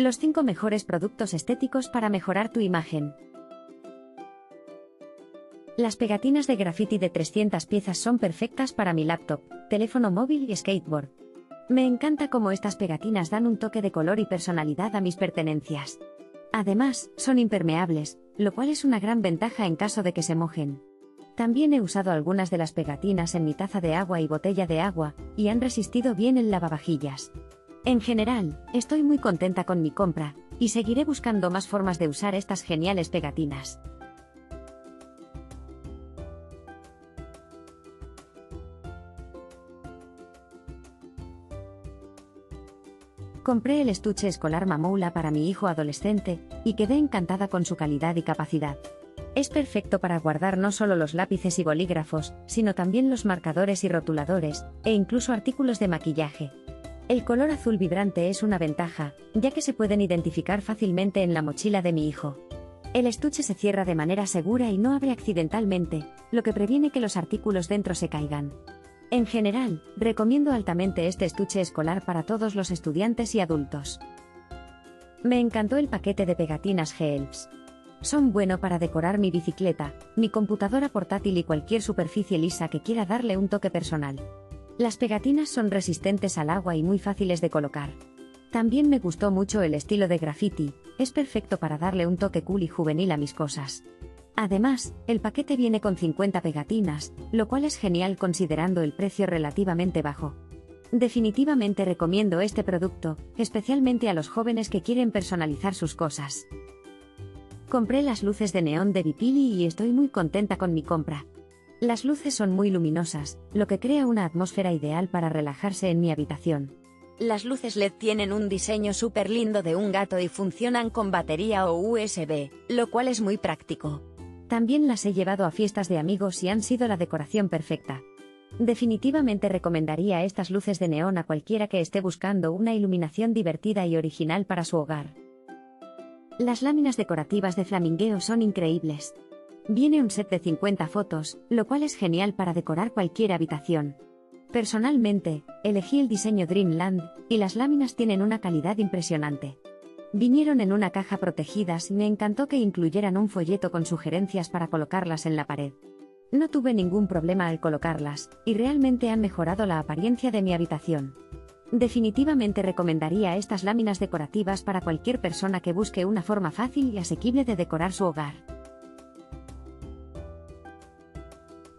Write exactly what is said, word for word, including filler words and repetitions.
Los cinco mejores productos estéticos para mejorar tu imagen. Las pegatinas de graffiti de trescientas piezas son perfectas para mi laptop, teléfono móvil y skateboard. Me encanta cómo estas pegatinas dan un toque de color y personalidad a mis pertenencias. Además, son impermeables, lo cual es una gran ventaja en caso de que se mojen. También he usado algunas de las pegatinas en mi taza de agua y botella de agua, y han resistido bien el lavavajillas. En general, estoy muy contenta con mi compra, y seguiré buscando más formas de usar estas geniales pegatinas. Compré el estuche escolar Mamowla para mi hijo adolescente, y quedé encantada con su calidad y capacidad. Es perfecto para guardar no solo los lápices y bolígrafos, sino también los marcadores y rotuladores, e incluso artículos de maquillaje. El color azul vibrante es una ventaja, ya que se pueden identificar fácilmente en la mochila de mi hijo. El estuche se cierra de manera segura y no abre accidentalmente, lo que previene que los artículos dentro se caigan. En general, recomiendo altamente este estuche escolar para todos los estudiantes y adultos. Me encantó el paquete de pegatinas GEELBS. Son bueno para decorar mi bicicleta, mi computadora portátil y cualquier superficie lisa que quiera darle un toque personal. Las pegatinas son resistentes al agua y muy fáciles de colocar. También me gustó mucho el estilo de graffiti, es perfecto para darle un toque cool y juvenil a mis cosas. Además, el paquete viene con cincuenta pegatinas, lo cual es genial considerando el precio relativamente bajo. Definitivamente recomiendo este producto, especialmente a los jóvenes que quieren personalizar sus cosas. Compré las luces de neón de Bipily y estoy muy contenta con mi compra. Las luces son muy luminosas, lo que crea una atmósfera ideal para relajarse en mi habitación. Las luces L E D tienen un diseño súper lindo de un gato y funcionan con batería o U S B, lo cual es muy práctico. También las he llevado a fiestas de amigos y han sido la decoración perfecta. Definitivamente recomendaría estas luces de neón a cualquiera que esté buscando una iluminación divertida y original para su hogar. Las láminas decorativas de Flamingueo son increíbles. Viene un set de cincuenta fotos, lo cual es genial para decorar cualquier habitación. Personalmente, elegí el diseño Dreamland, y las láminas tienen una calidad impresionante. Vinieron en una caja protegidas y me encantó que incluyeran un folleto con sugerencias para colocarlas en la pared. No tuve ningún problema al colocarlas, y realmente han mejorado la apariencia de mi habitación. Definitivamente recomendaría estas láminas decorativas para cualquier persona que busque una forma fácil y asequible de decorar su hogar.